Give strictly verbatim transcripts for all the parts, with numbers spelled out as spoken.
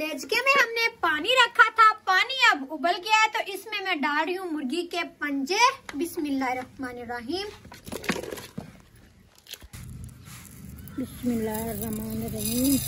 देचके में हमने पानी रखा था, पानी अब उबल गया है तो इसमें मैं डाल रही हूँ मुर्गी के पंजे। बिस्मिल्लाहिर्रहमानिर्रहीम बिस्मिल्लाहिर्रहमानिर्रहीम।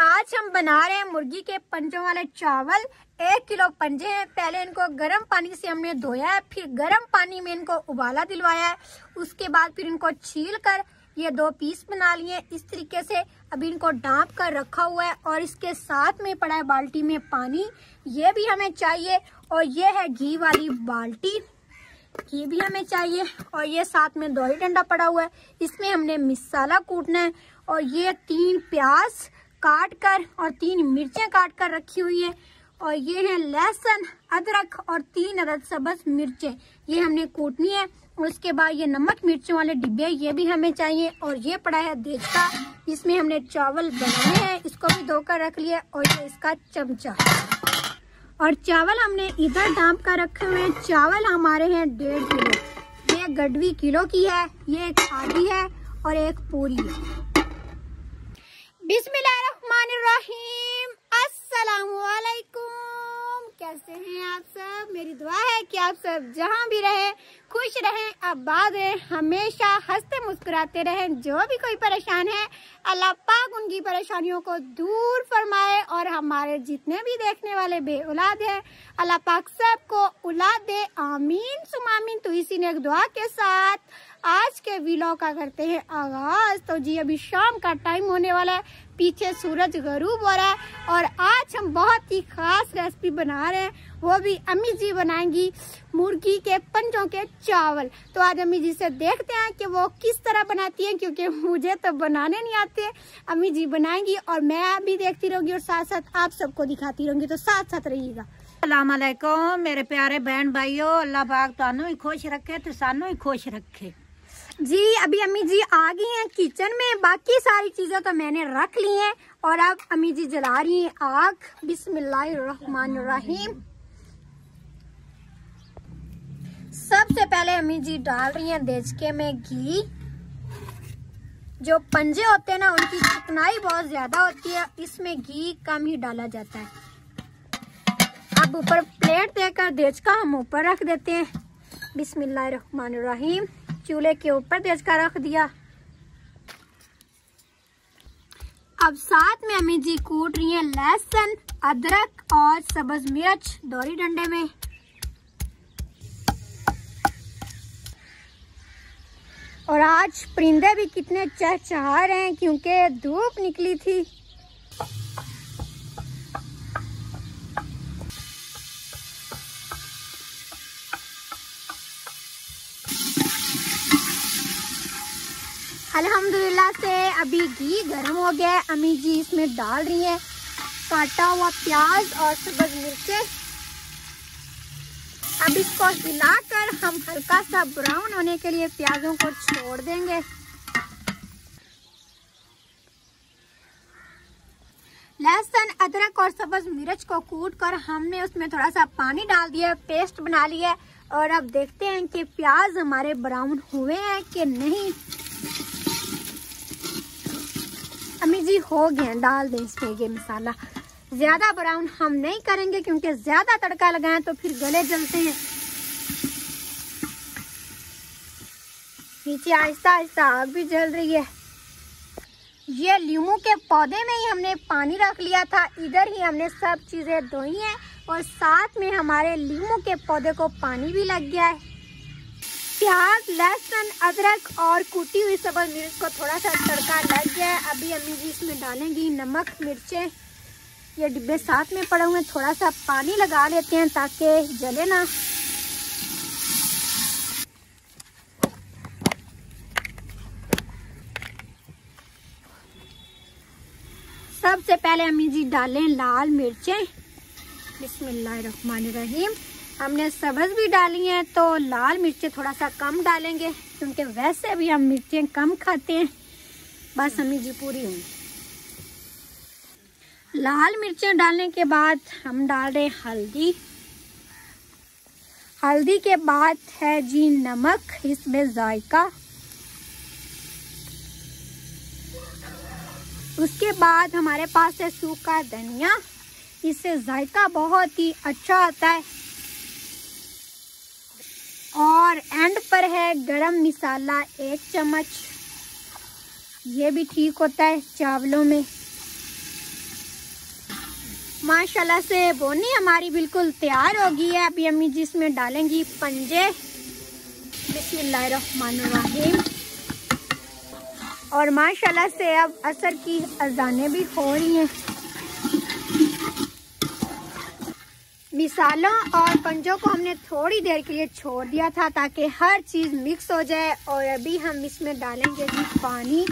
आज हम बना रहे हैं मुर्गी के पंजों वाले चावल। एक किलो पंजे हैं, पहले इनको गर्म पानी से हमने धोया है, फिर गर्म पानी में इनको उबाला दिलवाया है, उसके बाद फिर इनको छील कर ये दो पीस बना लिए इस तरीके से। अभी इनको डांप कर रखा हुआ है और इसके साथ में पड़ा है बाल्टी में पानी, ये भी हमें चाहिए। और ये है घी वाली बाल्टी, ये भी हमें चाहिए। और ये साथ में दही डंडा पड़ा हुआ है, इसमें हमने मसाला कूटना है। और ये तीन प्याज काट कर और तीन मिर्चें काट कर रखी हुई है। और ये है लहसुन, अदरक और तीन अदद सब्ज मिर्चें, ये हमने कूटनी है। और उसके बाद ये नमक मिर्चों वाले डिब्बे, ये भी हमें चाहिए। और ये पड़ा है देचका, इसमें हमने चावल बनाए हैं, इसको भी धोकर रख लिया। और ये इसका चमचा। और चावल हमने इधर डांप कर रखे हुए हैं। चावल हमारे हैं डेढ़ किलो, ये गड्ढी किलो की है, ये एक आधी है और एक पूरी है। बिस्मिल्लाहिर्रहमानिर्रहीम, अस्सलामुअलैकुम। कैसे हैं आप सब? मेरी दुआ है कि आप सब जहां भी रहे खुश रहें, आबाद रहें, हमेशा हंसते मुस्कुराते रहें। जो भी कोई परेशान है अल्लाह पाक उनकी परेशानियों को दूर फरमाए। और हमारे जितने भी देखने वाले बे औलाद हैं अल्लाह पाक सबको औलाद दे, आमीन सुमामीन। तो इसी नेक दुआ के साथ आज के व्लॉग का करते हैं आगाज। तो जी अभी शाम का टाइम होने वाला है, पीछे सूरज गरूब हो रहा है। और आज हम बहुत ही खास रेसिपी बना रहे हैं, वो भी अम्मी जी बनाएंगी मुर्गी के पंजों के चावल। तो आज अम्मी जी से देखते हैं कि वो किस तरह बनाती हैं, क्योंकि मुझे तो बनाने नहीं आते। अम्मी जी बनाएंगी और मैं भी देखती रहूंगी और साथ साथ आप सबको दिखाती रहूंगी, तो साथ साथ रहिएगा। अस्सलामुअलैकुम मेरे प्यारे बहन भाइयों, अल्लाह पाक तुहानू ही खुश रखे तो सानू ही खुश रखे जी। अभी अम्मी जी आ गई हैं किचन में, बाकी सारी चीजें तो मैंने रख ली हैं। और अब अम्मी जी जला रही हैं आग। बिस्मिल्लाहिर्रहमानिर्रहीम। सबसे पहले अम्मी जी डाल रही हैं देचके में घी। जो पंजे होते हैं ना उनकी चिकनाई बहुत ज्यादा होती है, इसमें घी कम ही डाला जाता है। अब ऊपर प्लेट देकर देचका हम ऊपर रख देते हैं। बिस्मिल्लाहिर्रहमानिर्रहीम। चूल्हे के ऊपर देचका रख दिया। अब साथ में अम्मी जी कूट रही हैं लहसुन, अदरक और सब्ज मिर्च दोरी डंडे में। और आज परिंदे भी कितने चहचहा रहे हैं क्योंकि धूप निकली थी। अल्हम्दुलिल्लाह से अभी घी गर्म हो गया है, अम्मी जी इसमें डाल रही है काटा हुआ प्याज और सब्ज मिर्चें। अब इसको हिलाकर हम हल्का सा ब्राउन होने के लिए प्याजों को छोड़ देंगे। लहसुन, अदरक और सब्ज मिर्च को कूट कर हमने उसमें थोड़ा सा पानी डाल दिया, पेस्ट बना लिया। और अब देखते हैं कि प्याज हमारे ब्राउन हुए हैं कि नहीं। अम्मी जी हो गए, डाल दें इसमें ये मसाला। ज्यादा ब्राउन हम नहीं करेंगे क्योंकि ज्यादा तड़का लगाएं तो फिर गले जलते हैं। नीचे आहिस्ता आहिस्ता आग भी जल रही है। ये लीमू के पौधे में ही हमने पानी रख लिया था, इधर ही हमने सब चीजें धोई हैं। और साथ में हमारे लीमू के पौधे को पानी भी लग गया है। प्याज, लहसुन, अदरक और कूटी हुई सब्ज मिर्च को थोड़ा सा तड़का लग गया है। अभी अम्मी जी इसमें डालेंगी नमक मिर्चें, ये डिब्बे साथ में पड़े हुए हैं। थोड़ा सा पानी लगा लेते हैं ताकि जले ना। सबसे पहले अम्मी जी डालें लाल मिर्चें। बिस्मिल्लाहिर्रहमानिर्रहीम। हमने सब्ज भी डाली हैं तो लाल मिर्चें थोड़ा सा कम डालेंगे क्योंकि वैसे भी हम मिर्चें कम खाते हैं। बस अम्मी जी पूरी होंगी। लाल मिर्चें डालने के बाद हम डाल रहे हैं हल्दी। हल्दी के बाद है जी नमक, इसमें जायका। उसके बाद हमारे पास है सूखा धनिया, इससे जायका बहुत ही अच्छा आता है। और एंड पर है गरम मसाला एक चम्मच, ये भी ठीक होता है चावलों में। माशाल्लाह से बोनी हमारी बिल्कुल तैयार हो गई है। अभी अम्मी जी इसमें डालेंगी पंजे। बिस्मिल्लाहिर्रहमानिर्रहीम। और माशाल्लाह से अब असर की अजानें भी हो रही हैं। मिसालों और पंजों को हमने थोड़ी देर के लिए छोड़ दिया था ताकि हर चीज़ मिक्स हो जाए। और अभी हम इसमें डालेंगे जी पानी।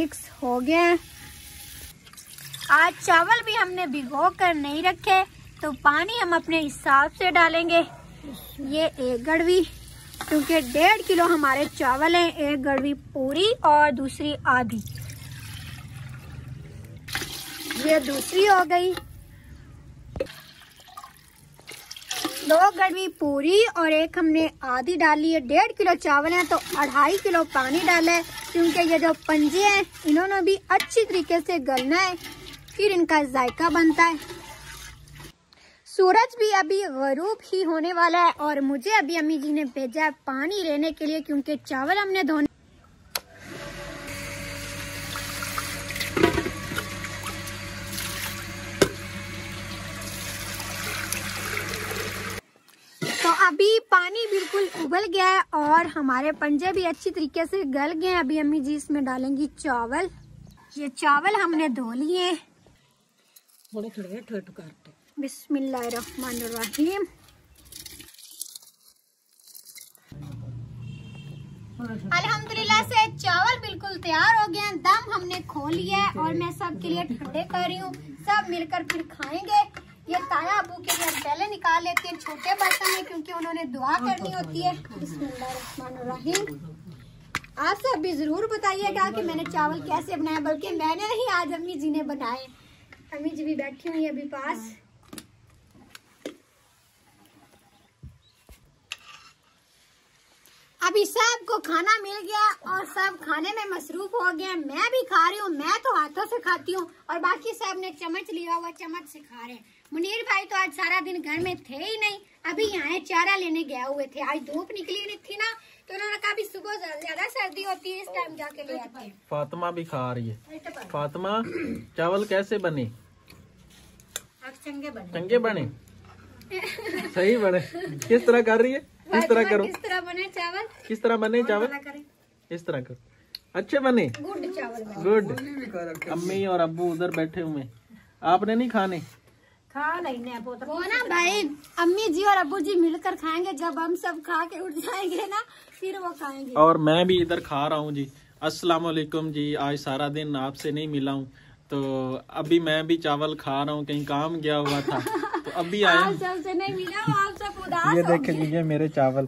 मिक्स हो गया। आज चावल भी हमने भिगो कर नहीं रखे तो पानी हम अपने हिसाब से डालेंगे। ये एक गड़वी, क्योंकि डेढ़ किलो हमारे चावल हैं, एक गड़वी पूरी और दूसरी आधी। ये दूसरी हो गई। दो गड़वी पूरी और एक हमने आधी डाली है। डेढ़ किलो चावल है तो अढ़ाई किलो पानी डाला है, क्योंकि ये जो पंजे हैं इन्होंने भी अच्छी तरीके से गलना है, फिर इनका जायका बनता है। सूरज भी अभी गरूब ही होने वाला है और मुझे अभी अम्मी जी ने भेजा है पानी लेने के लिए, क्योंकि चावल हमने धोने। अभी पानी बिल्कुल उबल गया है और हमारे पंजे भी अच्छी तरीके से गल गए हैं। अभी अम्मी जी इसमें डालेंगी चावल। ये चावल हमने धो लिए। बिस्मिल्लाहिर्रहमानिर्रहीम। अल्हम्दुलिल्लाह से चावल बिल्कुल तैयार हो गए हैं। दम हमने खोल लिया है और मैं सबके लिए ठंडे कर रही हूँ, सब मिलकर फिर खाएंगे। ये ताया अबू के लिए पहले निकाल लेते हैं छोटे बर्तन में, क्योंकि उन्होंने दुआ करनी होती है। बिस्मिल्लाहिर्रहमानिर्रहीम। आप सब भी जरूर बताइएगा कि मैंने चावल कैसे बनाया, बल्कि मैंने नहीं, आज अम्मी जी ने बनाए। अम्मी जी भी बैठी हुई है अभी पास। अभी सबको खाना मिल गया और सब खाने में मसरूफ हो गए। मैं भी खा रही हूँ, मैं तो हाथों से खाती हूँ और बाकी सब ने चम्मच लिया हुआ चम्मच से खा रहे हैं। मुनीर भाई तो आज सारा दिन घर में थे ही नहीं, अभी यहाँ चारा लेने गए हुए थे। आज धूप निकली नहीं थी ना, तो उन्होंने कहा अभी सुबह ज्यादा सर्दी होती है, इस टाइम जाके ले आते हैं। फातिमा भी खा रही है। फातिमा, चावल कैसे बने? चंगे बने, चंगे बने। सही बने। किस तरह कर रही है? किस तरह करो? किस तरह बने चावल? किस तरह बने चावल? किस तरह करो? अच्छे बने, गुड चावल, गुड। अम्मी और अब्बू उधर बैठे हुए, आपने नहीं खाने? खा नहीं ना वो ना भाई, अम्मी जी और अब्बू जी मिलकर खाएंगे। जब हम सब खा के उठ जाएंगे ना, फिर वो खाएंगे। और मैं भी इधर खा रहा हूँ जी। अस्सलाम वालेकुम जी, आज सारा दिन आपसे नहीं मिला हूँ, तो अभी मैं भी चावल खा रहा हूँ, कहीं काम गया हुआ था तो अभी आया। आप सबसे नहीं मिला, आप सब उदास। ये देख लीजिए मेरे चावल,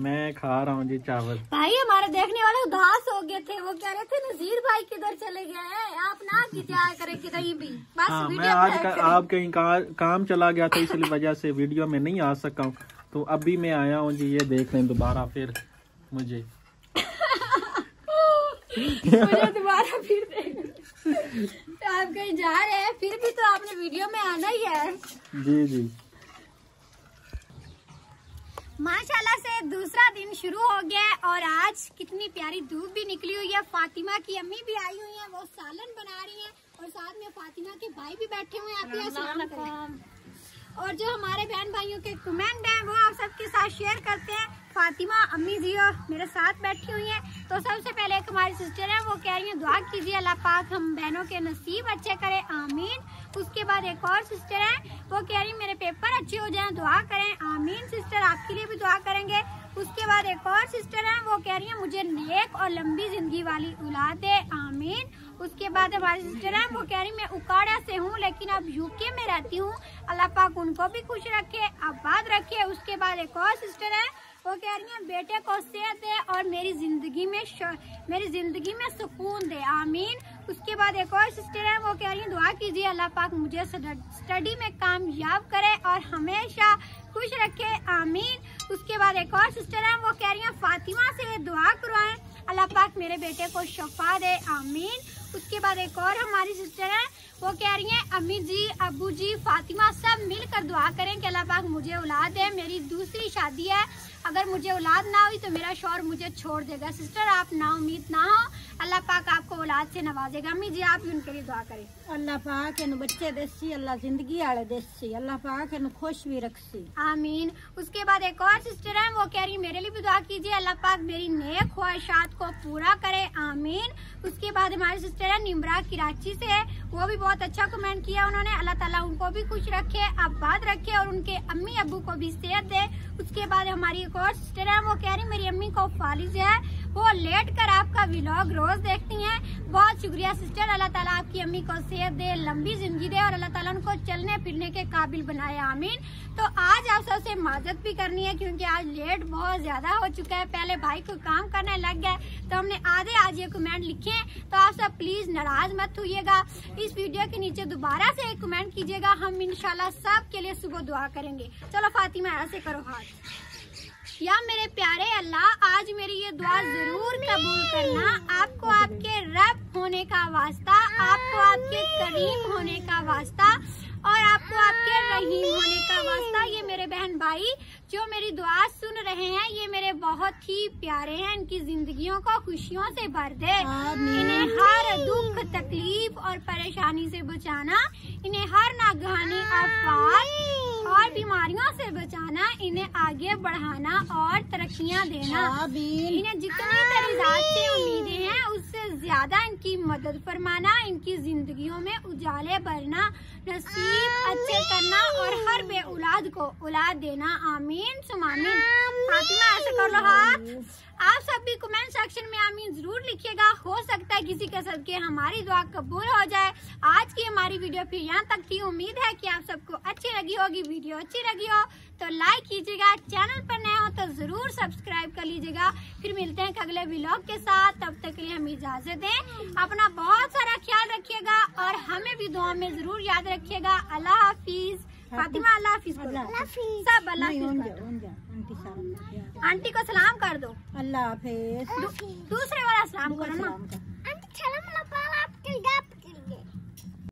मैं खा रहा हूँ जी चावल। भाई हमारे देखने वाले उदास हो गए थे, वो कह रहे थे नज़ीर भाई किधर चले गए हैं, आप ना किया करें कहीं भी। बस हाँ, वीडियो मैं आज का, आप कहीं का, काम चला गया था, इसलिए वजह से वीडियो में नहीं आ सका हूँ, तो अभी मैं आया हूँ जी। ये देख लें दोबारा फिर मुझे दोबारा फिर तो आप कहीं जा रहे हैं, फिर भी तो आपने वीडियो में आना ही है। जी जी माशाल्लाह से दूसरा दिन शुरू हो गया है और आज कितनी प्यारी धूप भी निकली हुई है। फातिमा की अम्मी भी आई हुई है, वो सालन बना रही है और साथ में फातिमा के भाई भी बैठे हुए हैं। आप ये सालन करें। और जो हमारे बहन भाइयों के कमेंट हैं वो आप सबके साथ शेयर करते हैं। फातिमा, अम्मी जी और मेरे साथ बैठी हुई है। तो सबसे पहले एक हमारी सिस्टर है, वो कह रही है दुआ कीजिए अल्लाह पाक हम बहनों के नसीब अच्छे करे, आमीन। उसके बाद एक और सिस्टर है, वो कह रही मेरे पेपर अच्छे हो जाएं, दुआ करें। आमीन सिस्टर, आपके लिए भी दुआ करेंगे। उसके बाद एक और सिस्टर है, वो कह रही है मुझे नेक और लंबी जिंदगी वाली औलाद दे, आमीन। उसके बाद हमारी सिस्टर है, वो कह रही मैं उकाड़ा से हूँ लेकिन अब यूके में रहती हूँ, अल्लाह पाक उनको भी खुश रखे, आबाद रखे। उसके बाद एक और सिस्टर है, वो कह रही हैं बेटे को सेहत दे और मेरी जिंदगी में मेरी जिंदगी में सुकून दे, आमीन। उसके बाद एक और सिस्टर है, वो कह रही हैं दुआ कीजिए अल्लाह पाक मुझे स्टडी में कामयाब करे और हमेशा खुश रखे, आमीन। उसके बाद एक और सिस्टर है, वो कह रही हैं फातिमा से दुआ करवाएं अल्लाह पाक मेरे बेटे को शफा दे, आमीन। उसके बाद एक और हमारी सिस्टर है, वो कह रही हैं अम्मी जी अबू जी फातिमा सब मिलकर दुआ करें कि अल्लाह पाक मुझे औलाद दे, मेरी दूसरी शादी है, अगर मुझे औलाद ना हुई तो मेरा शौहर मुझे छोड़ देगा। सिस्टर आप ना उम्मीद ना हो, अल्लाह पाक आपको औलाद से नवाजेगा। अम्मी जी आप उनके लिए दुआ करें। अल्लाह पाक इन बच्चे देसी अल्लाह जिंदगी आड़े देसी अल्लाह पाक इन खुश भी रखसी, आमीन। उसके बाद एक और सिस्टर है, वो कह रही मेरे लिए भी दुआ कीजिए अल्लाह पाक मेरी नेक ख्वाहिशात को पूरा करे, आमीन। उसके बाद हमारी सिस्टर है निम्रा कराची से, वो भी बहुत अच्छा कमेंट किया उन्होंने, अल्लाह ताला उनको भी खुश रखे आबाद रखे और उनके अम्मी अबू को भी सेहत दे। उसके बाद हमारी एक और सिस्टर है, वो कह रही मेरी अम्मी को फालिज है, वो लेट कर आपका व्लॉग रोज देखती हैं, बहुत शुक्रिया सिस्टर, अल्लाह ताला आपकी अम्मी को सेहत दे लंबी जिंदगी दे और अल्लाह ताला उनको चलने फिरने के काबिल बनाए, आमीन। तो आज आप सबसे माजत भी करनी है क्योंकि आज लेट बहुत ज्यादा हो चुका है, पहले भाई को काम करने लग गए तो हमने आधे आज ये कमेंट लिखे हैं, तो आप सब प्लीज नाराज मत होइएगा, इस वीडियो के नीचे दोबारा से एक कमेंट कीजिएगा, हम इंशाल्लाह सब के लिए सुबह दुआ करेंगे। चलो फातिमा ऐसे करो हाथ, या मेरे प्यारे अल्लाह आज मेरी ये दुआ जरूर कबूल करना, आपको आपके रब होने का वास्ता, आपको आपके करीम होने का वास्ता और आपको आपके रहीम होने का वास्ता। ये मेरे बहन भाई जो मेरी दुआ सुन रहे हैं ये मेरे बहुत ही प्यारे हैं, इनकी जिंदगियों को खुशियों से भर दे, इन्हें हर दुख तकलीफ और परेशानी से बचाना, इन्हें हर नागहानी आफत और बीमारियों से बचाना, इन्हें आगे बढ़ाना और तरक्कियां देना, इन्हें जितनी तरीजात से उम्मीदें हैं उससे ज्यादा इनकी मदद फरमाना, इनकी जिंदगियों में उजाले भरना, नसीब अच्छे करना और हर बे औलाद को औलाद देना, आमीन सुमामीन। फातिमा ऐसे कर लो हाथ। आप सब भी कमेंट सेक्शन में आमीन जरूर लिखिएगा, हो सकता है किसी के सदके हमारी दुआ कबूल हो जाए। आज की हमारी वीडियो फिर यहाँ तक थी, उम्मीद है कि आप सबको अच्छी लगी होगी। वीडियो अच्छी लगी हो तो लाइक कीजिएगा, चैनल पर नए हो तो जरूर सब्सक्राइब कर लीजिएगा। फिर मिलते हैं अगले व्लॉग के साथ, तब तक के लिए हमें इजाजत दें, अपना बहुत सारा ख्याल रखिएगा और हमें भी दुआ में जरूर याद रखिएगा। अल्लाह हाफिज। फातिमा अल्लाह हाफिज बोलो, सब अल्लाह हाफिज। आंटी को सलाम कर दो, अल्लाह हाफिज। दूसरे वाला सलाम करो ना।